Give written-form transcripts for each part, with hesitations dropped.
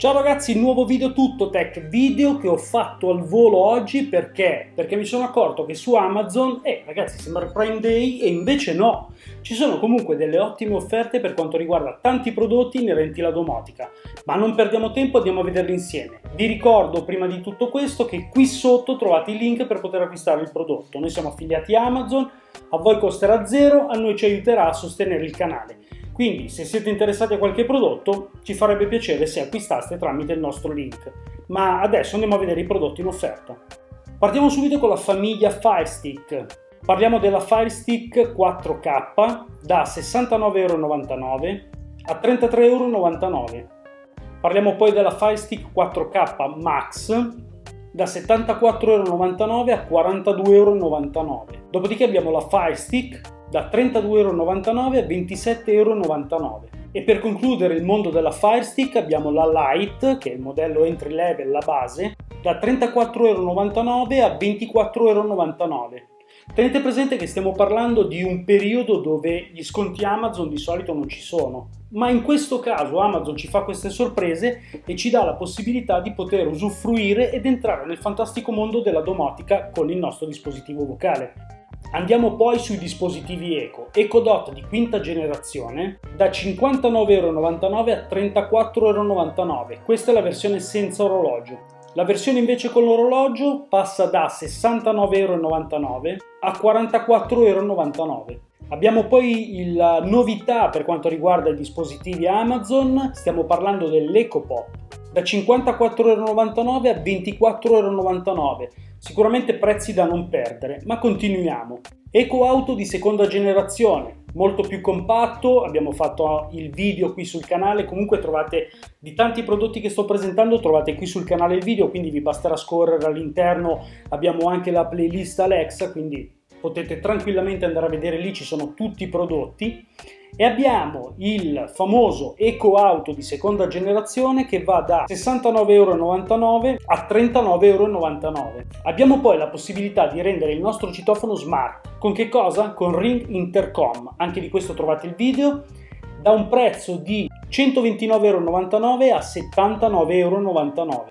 Ciao ragazzi, nuovo video tutto tech, video che ho fatto al volo oggi perché mi sono accorto che su Amazon, ragazzi, sembra Prime Day e invece no, ci sono comunque delle ottime offerte per quanto riguarda tanti prodotti inerenti alla domotica, ma non perdiamo tempo, andiamo a vederli insieme. Vi ricordo prima di tutto questo che qui sotto trovate il link per poter acquistare il prodotto. Noi siamo affiliati a Amazon, a voi costerà zero, a noi ci aiuterà a sostenere il canale. Quindi se siete interessati a qualche prodotto ci farebbe piacere se acquistaste tramite il nostro link. Ma adesso andiamo a vedere i prodotti in offerta. Partiamo subito con la famiglia Fire Stick. Parliamo della Fire Stick 4K da 69,99 a 33,99 €. Parliamo poi della Fire Stick 4K Max da 74,99 a 42,99 €. Dopodiché abbiamo la Fire Stick da 32,99 € a 27,99 € e per concludere il mondo della Fire Stick abbiamo la Lite, che è il modello entry level, la base, da 34,99 € a 24,99 €. Tenete presente che stiamo parlando di un periodo dove gli sconti Amazon di solito non ci sono, ma in questo caso Amazon ci fa queste sorprese e ci dà la possibilità di poter usufruire ed entrare nel fantastico mondo della domotica con il nostro dispositivo vocale. Andiamo poi sui dispositivi Echo Dot di quinta generazione da 59,99 € a 34,99 €, questa è la versione senza orologio. La versione invece con l'orologio passa da 69,99 € a 44,99 €. Abbiamo poi la novità per quanto riguarda i dispositivi Amazon, stiamo parlando dell'Echo Pop da 54,99 € a 24,99 €. Sicuramente prezzi da non perdere, ma continuiamo. Echo Auto di seconda generazione, molto più compatto, abbiamo fatto il video qui sul canale, comunque trovate di tanti prodotti che sto presentando, trovate qui sul canale il video, quindi vi basterà scorrere all'interno, abbiamo anche la playlist Alexa, quindi potete tranquillamente andare a vedere lì, ci sono tutti i prodotti. E abbiamo il famoso Echo Auto di seconda generazione che va da 69,99 € a 39,99 €. Abbiamo poi la possibilità di rendere il nostro citofono smart. Con che cosa? Con Ring Intercom. Anche di questo trovate il video. Da un prezzo di 129,99 € a 79,99 €.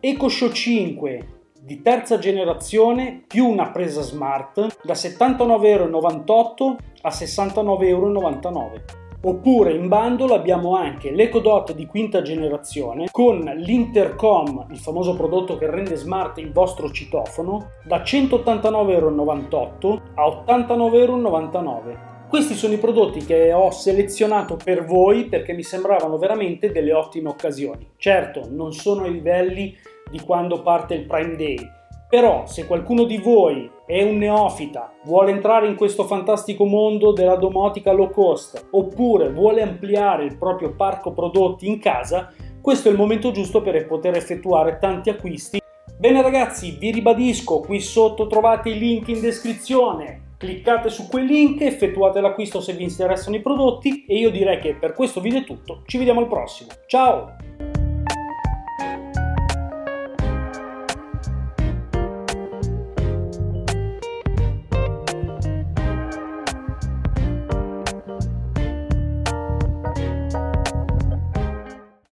Echo Show 5 di terza generazione più una presa smart da 79,98 € a 69,99 €. Oppure in bandolo abbiamo anche l'Echo Dot di quinta generazione con l'Intercom, il famoso prodotto che rende smart il vostro citofono, da 189,98 € a 89,99 €. Questi sono i prodotti che ho selezionato per voi perché mi sembravano veramente delle ottime occasioni. Certo, non sono ai livelli di quando parte il Prime Day, però se qualcuno di voi è un neofita, vuole entrare in questo fantastico mondo della domotica low cost oppure vuole ampliare il proprio parco prodotti in casa, questo è il momento giusto per poter effettuare tanti acquisti. Bene ragazzi, vi ribadisco, qui sotto trovate i link in descrizione, cliccate su quel link, effettuate l'acquisto se vi interessano i prodotti e io direi che per questo video è tutto, ci vediamo al prossimo, ciao!